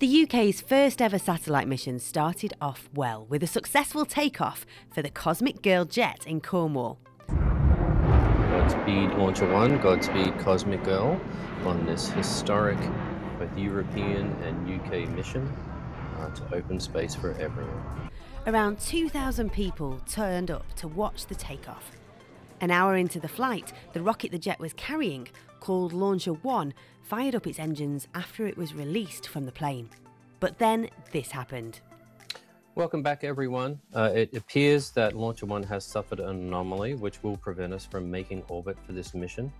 The UK's first ever satellite mission started off well with a successful takeoff for the Cosmic Girl jet in Cornwall. Godspeed Launcher One, Godspeed Cosmic Girl on this historic both European and UK mission to open space for everyone. Around 2,000 people turned up to watch the takeoff. An hour into the flight, the rocket the jet was carrying, called Launcher One, fired up its engines after it was released from the plane. But then this happened. Welcome back, everyone. It appears that Launcher One has suffered an anomaly which will prevent us from making orbit for this mission.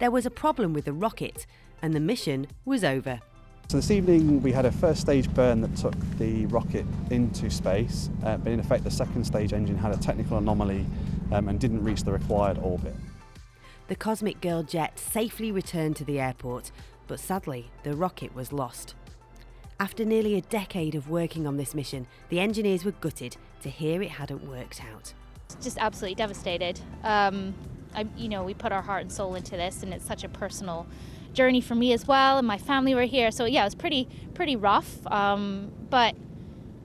There was a problem with the rocket and the mission was over. So this evening we had a first stage burn that took the rocket into space, but in effect the second stage engine had a technical anomaly and didn't reach the required orbit. The Cosmic Girl jet safely returned to the airport, but sadly, the rocket was lost. After nearly a decade of working on this mission, the engineers were gutted to hear it hadn't worked out. Just absolutely devastated. You know, we put our heart and soul into this, and it's such a personal journey for me as well, and my family were here, so yeah, it was pretty rough, but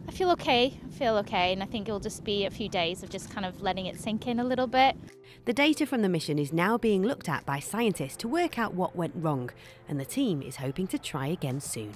I feel okay, and I think it'll just be a few days of just kind of letting it sink in a little bit. The data from the mission is now being looked at by scientists to work out what went wrong, and the team is hoping to try again soon.